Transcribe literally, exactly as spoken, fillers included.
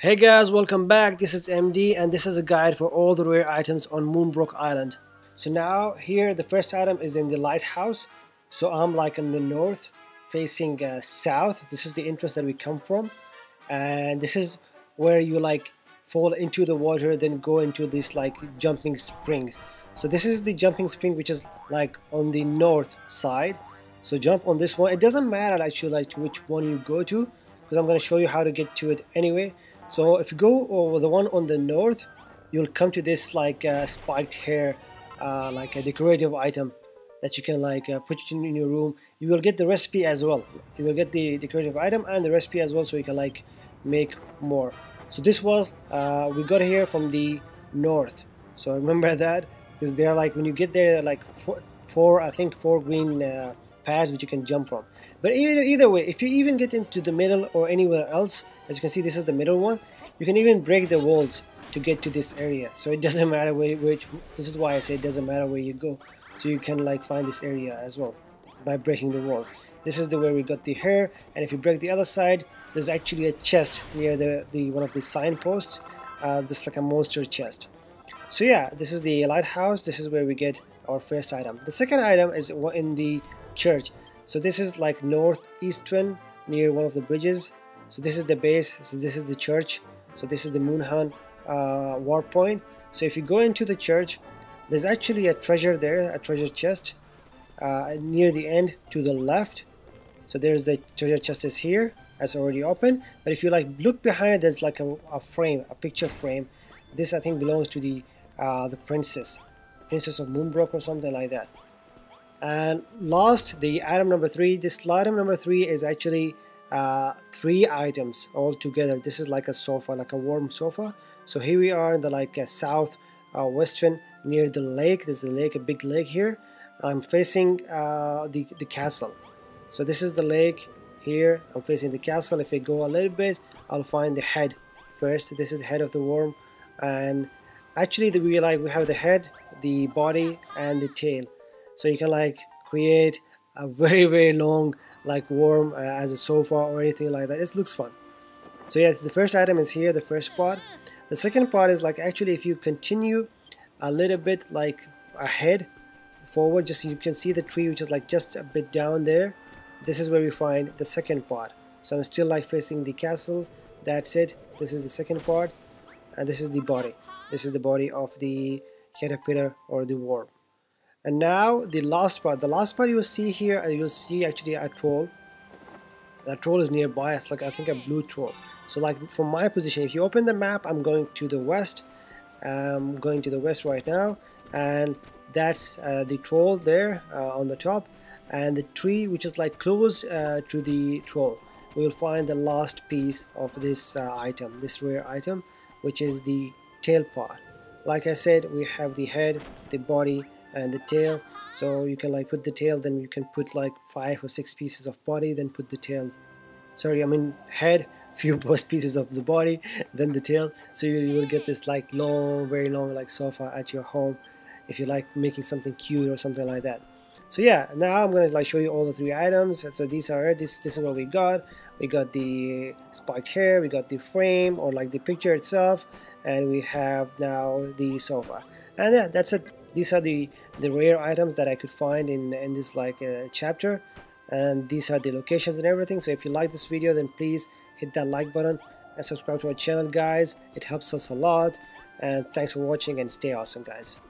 Hey guys, welcome back. This is M D and this is a guide for all the rare items on Moonbrooke Island. So now here the first item is in the lighthouse. So I'm like in the north facing uh, south. This is the entrance that we come from, and this is where you like fall into the water, then go into this like jumping springs. So this is the jumping spring which is like on the north side. So jump on this one. It doesn't matter actually like which one you go to, because I'm going to show you how to get to it anyway. So if you go over the one on the north, you'll come to this like uh, spiked hair, uh, like a decorative item that you can like uh, put in your room. You will get the recipe as well. You will get the decorative item and the recipe as well, so you can like make more. So this was, uh, we got here from the north. So remember that, because they're like, when you get there, like four, four I think four green uh, paths which you can jump from. But either, either way, if you even get into the middle or anywhere else, as you can see this is the middle one, you can even break the walls to get to this area. So it doesn't matter where, which, this is why I say it doesn't matter where you go. So you can like find this area as well by breaking the walls. This is the way we got the hair, and if you break the other side, there's actually a chest near the, the one of the signposts, uh, just like a monster chest. So yeah, this is the lighthouse. This is where we get our first item. The second item is in the church. So this is like northeast one near one of the bridges. So this is the base, so this is the church. So this is the Moonhan uh, war point. So if you go into the church, there's actually a treasure there, a treasure chest uh, near the end to the left. So there's the treasure chest is here, that's already open. But if you like look behind it, there's like a, a frame, a picture frame. This I think belongs to the uh, the princess, princess of Moonbrooke or something like that. And last, the item number three. This item number three is actually uh, three items all together. This is like a sofa, like a warm sofa. So here we are in the like uh, south uh, western near the lake. There's a lake, a big lake here. I'm facing uh, the, the castle. So this is the lake here. I'm facing the castle. If I go a little bit, I'll find the head first. This is the head of the worm, and actually the, we like we have the head, the body, and the tail. So you can like create a very very long like worm uh, as a sofa or anything like that. It looks fun. So yeah, the first item is here, the first part. The second part is like actually if you continue a little bit like ahead forward, just you can see the tree which is like just a bit down there. This is where we find the second part. So I'm still like facing the castle. That's it. This is the second part, and this is the body. This is the body of the caterpillar or the worm. And now the last part. The last part you will see here, and you'll see actually a troll. And a troll is nearby. It's like I think a blue troll. So like from my position, if you open the map, I'm going to the west. I'm going to the west right now, and that's uh, the troll there uh, on the top, and the tree which is like close uh, to the troll. We will find the last piece of this uh, item, this rare item, which is the tail part. Like I said, we have the head, the body, and the tail. So you can like put the tail, then you can put like five or six pieces of body, then put the tail, sorry I mean head, few most pieces of the body, then the tail. So you, you will get this like long, very long like sofa at your home if you like making something cute or something like that. So yeah, now I'm gonna like show you all the three items. So these are this this is what we got. We got the spiked hair, we got the frame or like the picture itself, and we have now the sofa. And yeah, that's it. These are the, the rare items that I could find in, in this like uh, chapter, and these are the locations and everything. So if you like this video, then please hit that like button and subscribe to our channel guys. It helps us a lot, and thanks for watching and stay awesome guys.